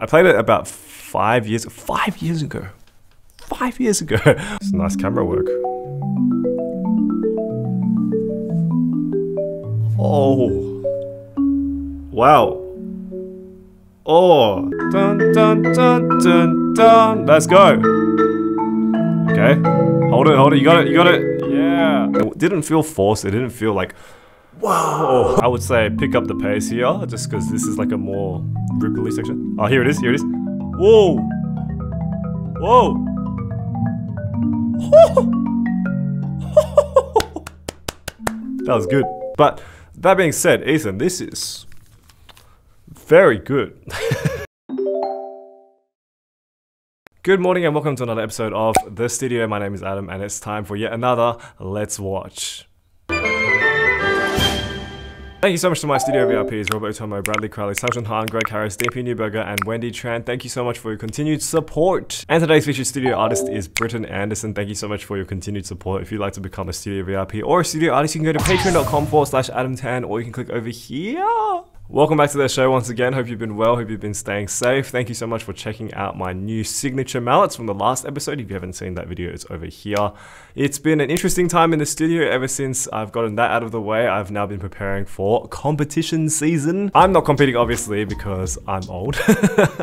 I played it about 5 years, 5 years ago. 5 years ago. It's nice camera work. Oh. Wow. Oh. Dun, dun, dun, dun, dun. Let's go. Okay. Hold it, hold it. You got it, you got it. Yeah. It didn't feel forced. It didn't feel like, whoa. I would say pick up the pace here, just because this is like a more ripply section. Oh, here it is, here it is. Whoa. Whoa. That was good. But that being said, Ethan, this is very good. Good morning and welcome to another episode of The Studio. My name is Adam and it's time for yet another Let's Watch. Thank you so much to my studio VIPs, Robert Otomo, Bradley Crowley, Sajun Han, Greg Harris, D.P. Neuberger, and Wendy Tran. Thank you so much for your continued support. And today's featured studio artist is Britton Anderson. Thank you so much for your continued support. If you'd like to become a studio VIP or a studio artist, you can go to patreon.com/adamtan, or you can click over here. Welcome back to the show once again. Hope you've been well, hope you've been staying safe. Thank you so much for checking out my new signature mallets from the last episode. If you haven't seen that video, it's over here. It's been an interesting time in the studio ever since I've gotten that out of the way. I've now been preparing for competition season. I'm not competing, obviously, because I'm old.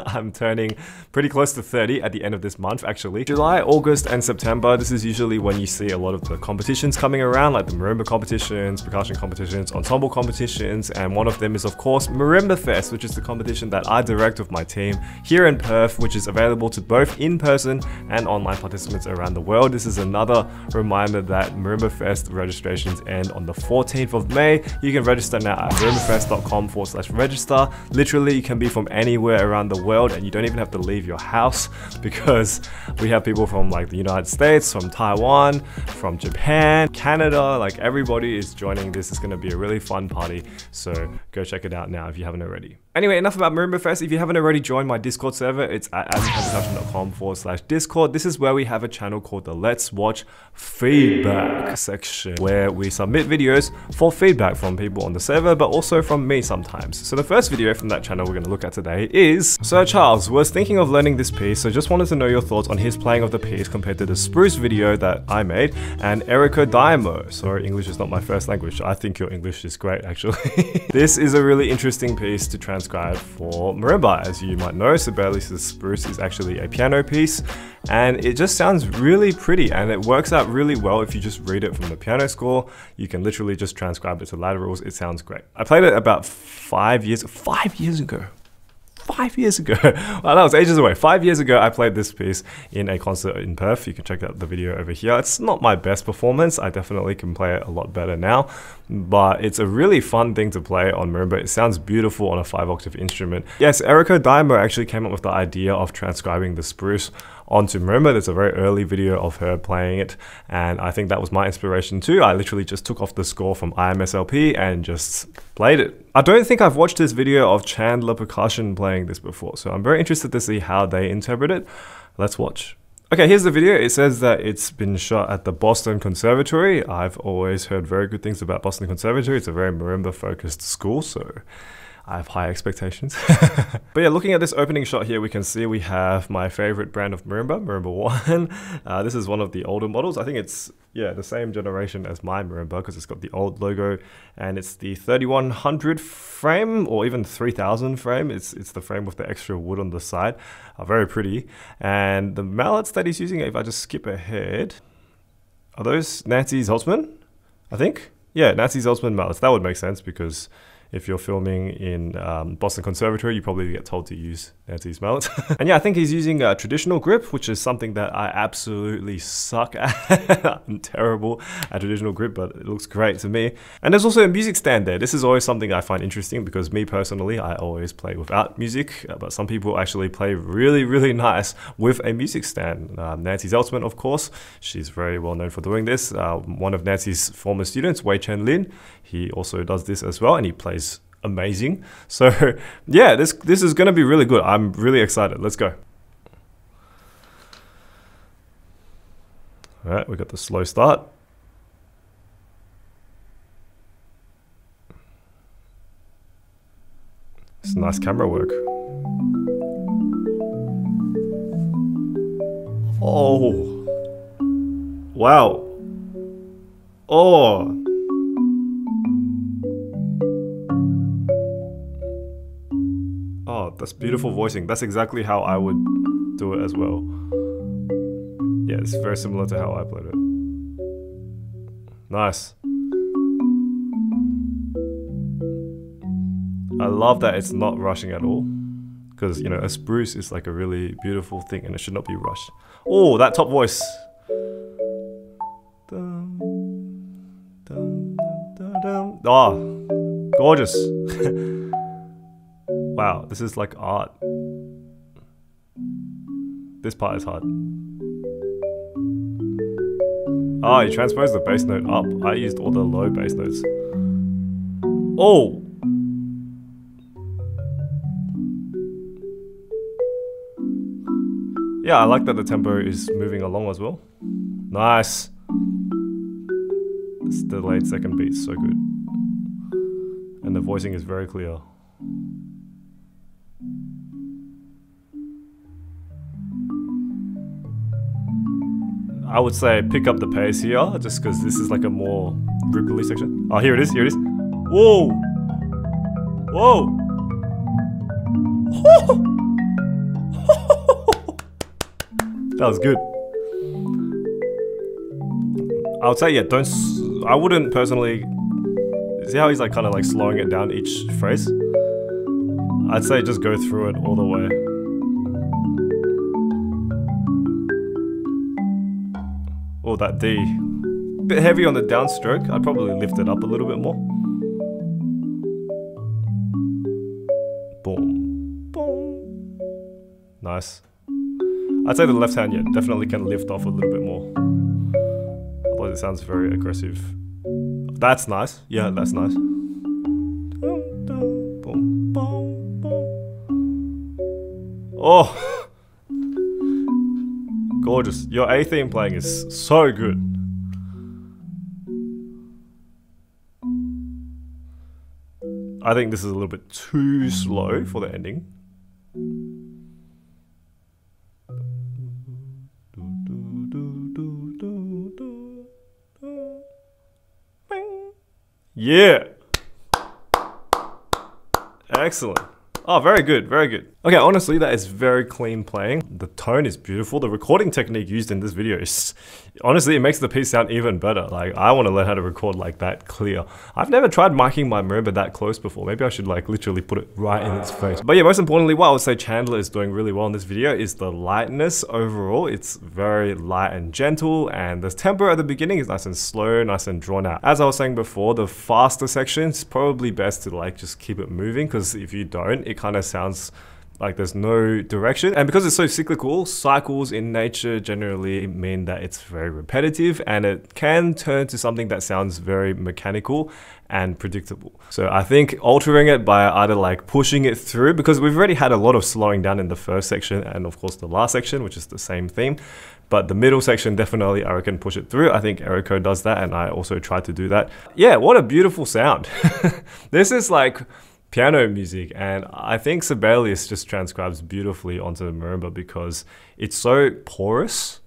I'm turning pretty close to 30 at the end of this month, actually. July, August, and September. This is usually when you see a lot of the competitions coming around, like the marimba competitions, percussion competitions, ensemble competitions, and one of them is, of course, Marimba Fest, which is the competition that I direct with my team here in Perth, which is available to both in-person and online participants around the world. This is another reminder that Marimba Fest registrations end on the 14th of May. You can register now at marimbafest.com/register. Literally, you can be from anywhere around the world and you don't even have to leave your house, because we have people from like the United States, from Taiwan, from Japan, Canada, like everybody is joining this. It's going to be a really fun party, so go check it out now if you haven't already. Anyway, enough about Marimba Fest. If you haven't already joined my Discord server, it's at adamtanpercussion.com/Discord. This is where we have a channel called the Let's Watch Feedback section, where we submit videos for feedback from people on the server, but also from me sometimes. So the first video from that channel we're going to look at today is Sir Charles. Was thinking of learning this piece, so just wanted to know your thoughts on his playing of the piece compared to the Spruce video that I made, and Eriko Daimo. Sorry, English is not my first language. I think your English is great, actually. This is a really interesting piece to transcribe for marimba. As you might know, Sibelius' Spruce is actually a piano piece, and it just sounds really pretty and it works out really well. If you just read it from the piano score, you can literally just transcribe it to laterals. It sounds great. I played it about 5 years, 5 years ago. 5 years ago. Well, that was ages away. 5 years ago, I played this piece in a concert in Perth. You can check out the video over here. It's not my best performance. I definitely can play it a lot better now, but it's a really fun thing to play on marimba. It sounds beautiful on a 5-octave instrument. Yes, Eriko Daimo actually came up with the idea of transcribing the Spruce onto marimba. There's a very early video of her playing it, and I think that was my inspiration too. I literally just took off the score from IMSLP and just played it. I don't think I've watched this video of Chandler Percussion playing this before, so I'm very interested to see how they interpret it. Let's watch. Okay, here's the video. It says that it's been shot at the Boston Conservatory. I've always heard very good things about Boston Conservatory. It's a very marimba-focused school, so I have high expectations. But yeah, looking at this opening shot here, we can see we have my favorite brand of marimba, Marimba One. This is one of the older models. I think it's, yeah, the same generation as my marimba, because it's got the old logo, and it's the 3100 frame, or even 3000 frame. It's the frame with the extra wood on the side. Are very pretty. And the mallets that he's using, if I just skip ahead, are those Nancy Zeltzman, I think? Yeah, Nancy Zeltzman mallets. That would make sense, because if you're filming in Boston Conservatory, you probably get told to use Nancy's mallets. And yeah, I think he's using a traditional grip, which is something that I absolutely suck at. I'm terrible at traditional grip, but it looks great to me. And there's also a music stand there. This is always something I find interesting, because me personally, I always play without music, but some people actually play really, really nice with a music stand. Nancy Zeltzman, of course, she's very well known for doing this. One of Nancy's former students, Wei Chen Lin, he also does this as well, and he plays amazing. So yeah, this is gonna be really good. I'm really excited. Let's go. All right, we got the slow start. It's nice camera work. Oh. Wow. Oh. Oh, that's beautiful voicing. That's exactly how I would do it as well. Yeah, it's very similar to how I played it. Nice. I love that it's not rushing at all, because, you know, a spruce is like a really beautiful thing and it should not be rushed. Oh, that top voice. Ah, gorgeous. Wow, this is like art. This part is hard. Ah, you transpose the bass note up. I used all the low bass notes. Oh! Yeah, I like that the tempo is moving along as well. Nice! This delayed second beat, so good. And the voicing is very clear. I would say pick up the pace here, just because this is like a more ripply section. Oh, here it is, here it is. Whoa! Whoa! That was good. I would say, yeah, don't... I wouldn't personally... See how he's like kind of like slowing it down each phrase? I'd say just go through it all the way. Oh, that D. Bit heavy on the downstroke. I'd probably lift it up a little bit more. Boom. Boom. Nice. I'd say the left hand, yeah, definitely can lift off a little bit more. Although it sounds very aggressive. That's nice. Yeah, that's nice. Oh! Gorgeous. Your A theme playing is so good. I think this is a little bit too slow for the ending. Yeah. Excellent. Oh, very good, very good. Okay, honestly, that is very clean playing. The tone is beautiful. The recording technique used in this video is... Honestly, it makes the piece sound even better. Like, I want to learn how to record like that clear. I've never tried miking my marimba that close before. Maybe I should like literally put it right in its face. But yeah, most importantly, what I would say Chandler is doing really well in this video is the lightness overall. It's very light and gentle, and the tempo at the beginning is nice and slow, nice and drawn out. As I was saying before, the faster section is probably best to like just keep it moving, because if you don't, it kind of sounds like there's no direction. And because it's so cyclical, cycles in nature generally mean that it's very repetitive, and it can turn to something that sounds very mechanical and predictable. So I think altering it by either like pushing it through, because we've already had a lot of slowing down in the first section and of course the last section, which is the same theme. But the middle section, definitely I reckon push it through. I think Eriko does that, and I also try to do that. Yeah, what a beautiful sound. This is like piano music, and I think Sibelius just transcribes beautifully onto the marimba because it's so porous.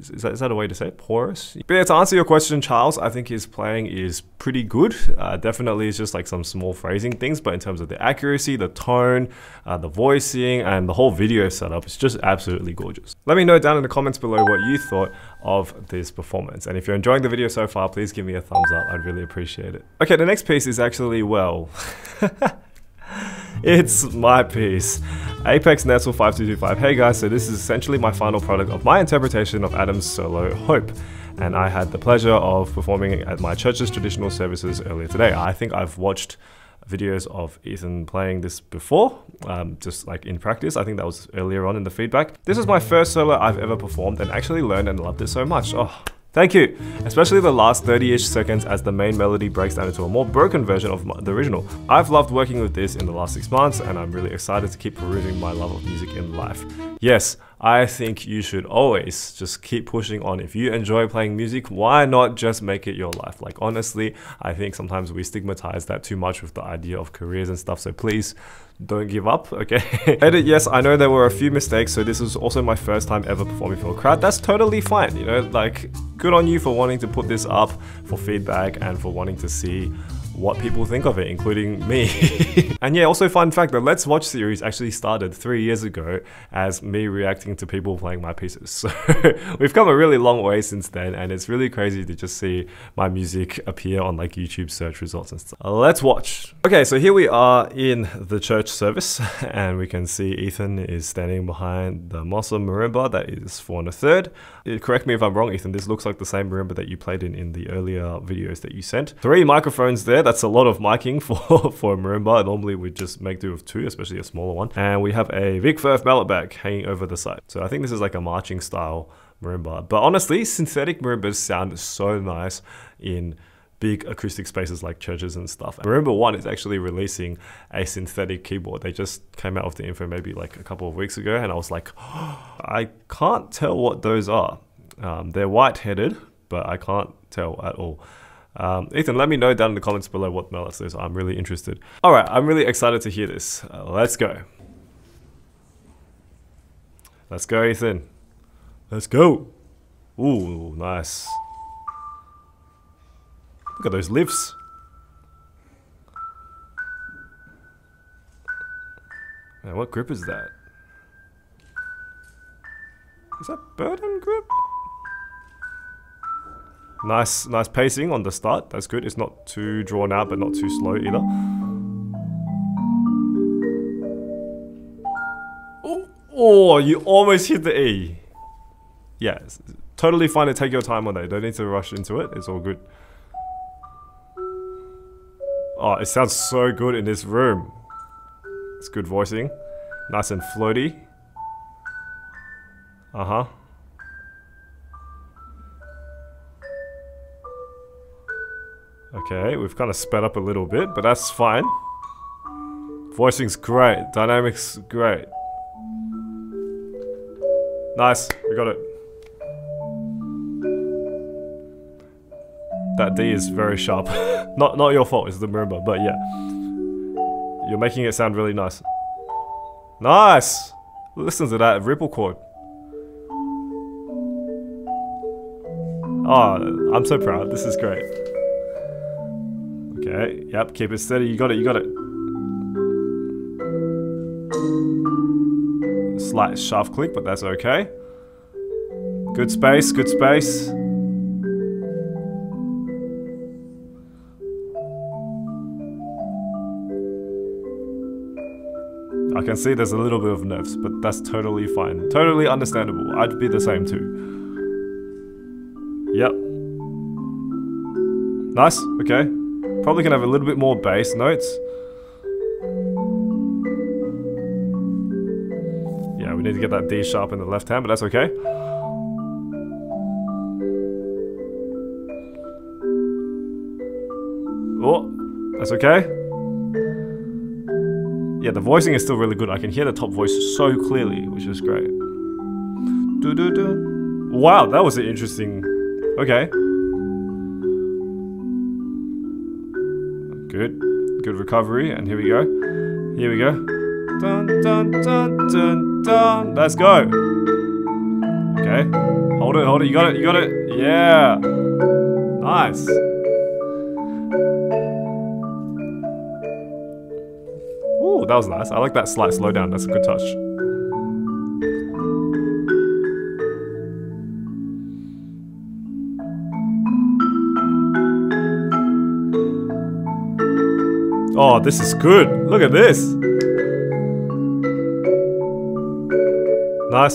Is that a way to say it? Porous? But yeah, to answer your question, Charles, I think his playing is pretty good. Definitely it's just like some small phrasing things, but in terms of the accuracy, the tone, the voicing, and the whole video setup, it's just absolutely gorgeous. Let me know down in the comments below what you thought of this performance. And if you're enjoying the video so far, please give me a thumbs up. I'd really appreciate it. Okay, the next piece is actually, well, it's my piece. Apexnestle5225. Hey guys, so this is essentially my final product of my interpretation of Adam's solo Hope, and I had the pleasure of performing at my church's traditional services earlier today. I think I've watched videos of Ethan playing this before, just like in practice. I think that was earlier on in the feedback. This is my first solo I've ever performed, and actually learned and loved it so much. Oh, Thank you! Especially the last 30-ish seconds as the main melody breaks down into a more broken version of the original. I've loved working with this in the last 6 months, and I'm really excited to keep pursuing my love of music in life. Yes, I think you should always just keep pushing on. If you enjoy playing music, why not just make it your life? Like, honestly, I think sometimes we stigmatize that too much with the idea of careers and stuff, so please don't give up, okay? Edit, yes, I know there were a few mistakes, so this is also my first time ever performing for a crowd. That's totally fine, you know, like, good on you for wanting to put this up, for feedback, and for wanting to see what people think of it, including me. And yeah, also fun fact, the Let's Watch series actually started 3 years ago as me reacting to people playing my pieces. So we've come a really long way since then, and it's really crazy to just see my music appear on like YouTube search results and stuff. Let's watch. Okay, so here we are in the church service, and we can see Ethan is standing behind the Mosul Marimba that is 4 1/3. Correct me if I'm wrong, Ethan, this looks like the same marimba that you played in the earlier videos that you sent. 3 microphones there. That's a lot of miking for a marimba. Normally we just make do with 2, especially a smaller one. And we have a Vic Firth mallet bag hanging over the side. So I think this is like a marching style marimba. But honestly, synthetic marimbas sound so nice in big acoustic spaces like churches and stuff. Marimba One is actually releasing a synthetic keyboard. They just came out of the info maybe like a couple of weeks ago, and I was like, oh, I can't tell what those are. They're white-headed, but I can't tell at all. Ethan, let me know down in the comments below what mallets those are. I'm really interested. All right, I'm really excited to hear this. Let's go. Let's go, Ethan. Let's go. Ooh, nice. Look at those lifts. Man, what grip is that? Is that burden grip? Nice pacing on the start, that's good. It's not too drawn out, but not too slow either. Oh, you almost hit the E. Yeah, it's totally fine to take your time on that. You don't need to rush into it, it's all good. Oh, it sounds so good in this room. It's good voicing. Nice and floaty. Uh-huh. Okay, we've kind of sped up a little bit, but that's fine. Voicing's great, dynamics great. Nice, we got it. That D is very sharp. Not your fault, it's the marimba, but yeah. You're making it sound really nice. Nice! Listen to that ripple chord. Oh, I'm so proud, this is great. Okay, yep, keep it steady, you got it, you got it. Slight shaft click, but that's okay. Good space, good space. I can see there's a little bit of nerves, but that's totally fine. Totally understandable, I'd be the same too. Yep. Nice, okay. Probably gonna have a little bit more bass notes. Yeah, we need to get that D sharp in the left hand, but that's okay. Oh, that's okay. Yeah, the voicing is still really good. I can hear the top voice so clearly, which is great. Do-do-do. Wow, that was an interesting... Okay. Good recovery, and here we go. Here we go. Dun, dun, dun, dun, dun. Let's go. Okay. Hold it. You got it. You got it. Yeah. Nice. Ooh, that was nice. I like that slight slowdown. That's a good touch. Oh, this is good. Look at this. Nice.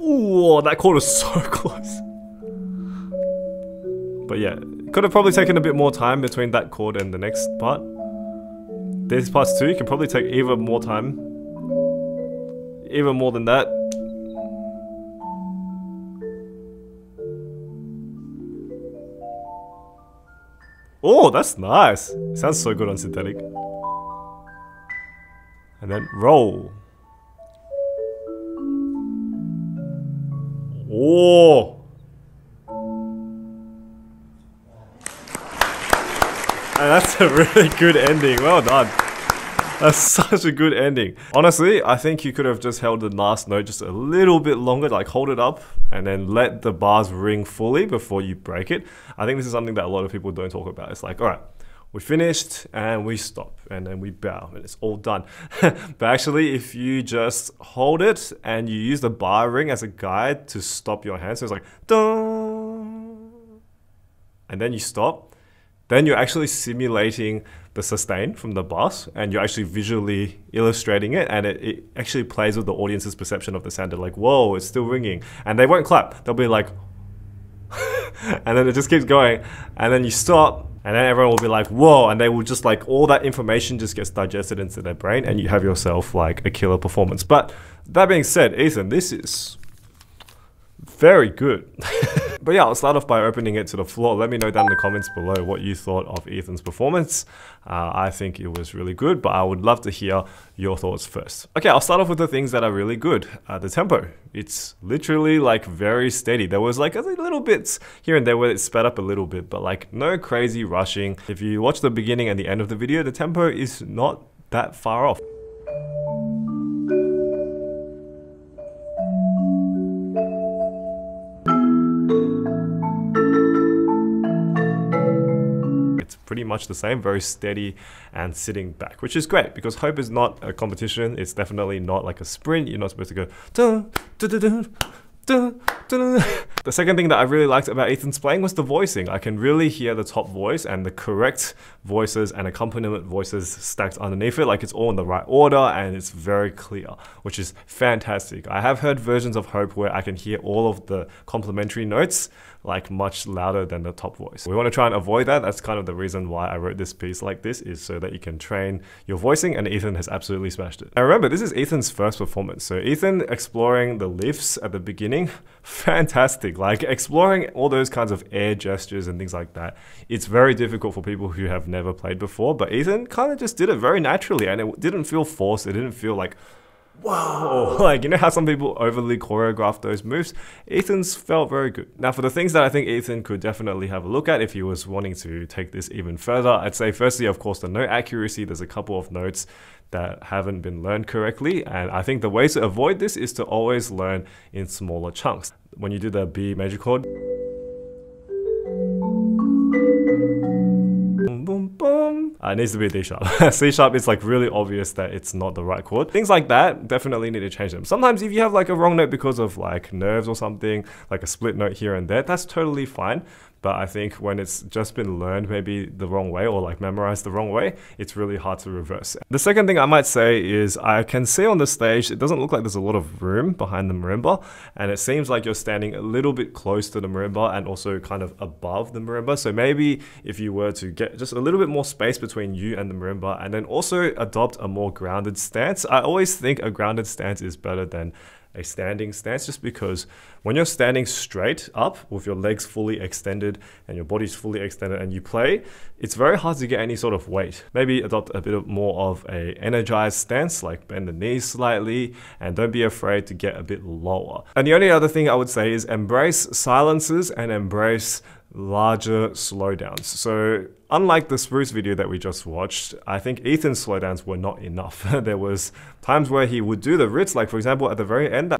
Ooh, that chord was so close. But yeah, could have probably taken a bit more time between that chord and the next part. This part too, you can probably take even more time. Even more than that. Oh, that's nice. It sounds so good on synthetic. And then roll. Oh. And that's a really good ending. Well done. That's such a good ending. Honestly, I think you could have just held the last note just a little bit longer, like hold it up and then let the bars ring fully before you break it. I think this is something that a lot of people don't talk about. It's like, all right, we finished and we stop and then we bow and it's all done. But actually, if you just hold it and you use the bar ring as a guide to stop your hand, so it's like, dun, and then you stop, then you're actually simulating the sustain from the bass, and you're actually visually illustrating it, and it actually plays with the audience's perception of the sound. They're like, whoa, it's still ringing. And they won't clap. They'll be like, and then it just keeps going. And then you stop, and then everyone will be like, whoa. And they will just like, all that information just gets digested into their brain, and you have yourself like a killer performance. But that being said, Ethan, this is very good. But yeah, I'll start off by opening it to the floor. Let me know down in the comments below what you thought of Ethan's performance. I think it was really good, but I would love to hear your thoughts first. Okay, I'll start off with the things that are really good. The tempo. It's literally like very steady. There was like a little bits here and there where it sped up a little bit, but like no crazy rushing. If you watch the beginning and the end of the video, the tempo is not that far off. Pretty much the same, very steady and sitting back, which is great because hope is not a competition. It's definitely not like a sprint. You're not supposed to go dun, dun, dun, dun, dun, dun. The second thing that I really liked about Ethan's playing was the voicing. I can really hear the top voice and the correct voices and accompaniment voices stacked underneath it. Like it's all in the right order and it's very clear, which is fantastic. I have heard versions of Hope where I can hear all of the complementary notes like much louder than the top voice. We want to try and avoid that. That's kind of the reason why I wrote this piece like this, is so that you can train your voicing, and Ethan has absolutely smashed it. Now remember, this is Ethan's first performance. So Ethan exploring the lifts at the beginning, fantastic. Like exploring all those kinds of air gestures and things like that. It's very difficult for people who have never played before, but Ethan kind of just did it very naturally and it didn't feel forced. It didn't feel like, whoa, like you know how some people overly choreograph those moves? Ethan's felt very good. Now for the things that I think Ethan could definitely have a look at if he was wanting to take this even further, I'd say firstly, of course, the note accuracy. There's a couple of notes that haven't been learned correctly, and I think the way to avoid this is to always learn in smaller chunks. When you do the B major chord, it needs to be a D sharp. C sharp is like really obvious that it's not the right chord. Things like that definitely need to change them. Sometimes if you have like a wrong note because of like nerves or something, like a split note here and there, that's totally fine. But I think when it's just been learned maybe the wrong way or like memorized the wrong way, it's really hard to reverse. The second thing I might say is I can see on the stage, it doesn't look like there's a lot of room behind the marimba. And it seems like you're standing a little bit close to the marimba and also kind of above the marimba. So maybe if you were to get just a little bit more space between you and the marimba, and then also adopt a more grounded stance. I always think a grounded stance is better than a standing stance, just because when you're standing straight up with your legs fully extended and your body's fully extended and you play, it's very hard to get any sort of weight. Maybe adopt a bit more of a energized stance, like bend the knees slightly and don't be afraid to get a bit lower. And the only other thing I would say is embrace silences and embrace larger slowdowns. So unlike the Spruce video that we just watched, I think Ethan's slowdowns were not enough. There was times where he would do the Ritz, like for example, at the very end.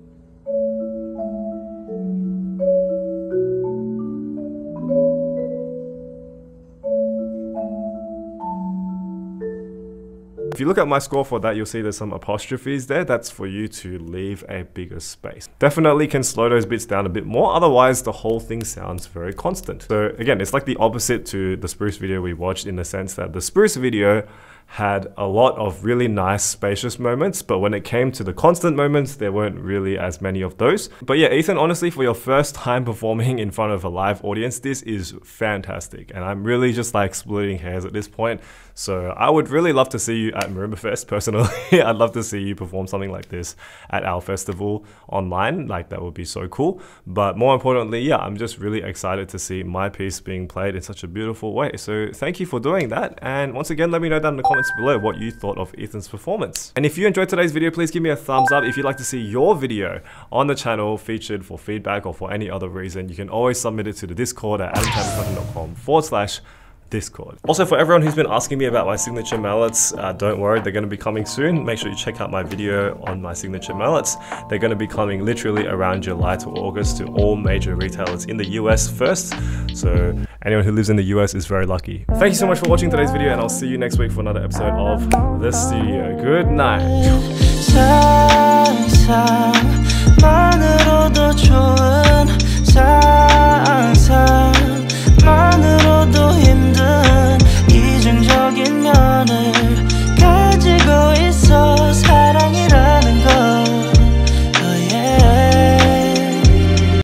If you look at my score for that, you'll see there's some apostrophes there. That's for you to leave a bigger space. Definitely can slow those bits down a bit more. Otherwise, the whole thing sounds very constant. So again, it's like the opposite to the Spruce video we watched, in the sense that the Spruce video had a lot of really nice spacious moments, but when it came to the constant moments, there weren't really as many of those. But yeah, Ethan, honestly, for your first time performing in front of a live audience, this is fantastic. And I'm really just like splitting hairs at this point. So I would really love to see you at Marimba Fest personally. I'd love to see you perform something like this at our festival online. Like, that would be so cool. But more importantly, yeah, I'm just really excited to see my piece being played in such a beautiful way. So thank you for doing that. And once again, let me know down in the comments below what you thought of Ethan's performance. And if you enjoyed today's video, please give me a thumbs up. If you'd like to see your video on the channel featured for feedback or for any other reason, you can always submit it to the Discord at adamtanpercussion.com/Discord. Also, for everyone who's been asking me about my signature mallets, don't worry, they're going to be coming soon. Make sure you check out my video on my signature mallets. They're going to be coming literally around July to August to all major retailers in the US first. So anyone who lives in the US is very lucky. Thank you so much for watching today's video, and I'll see you next week for another episode of The Studio. Good night.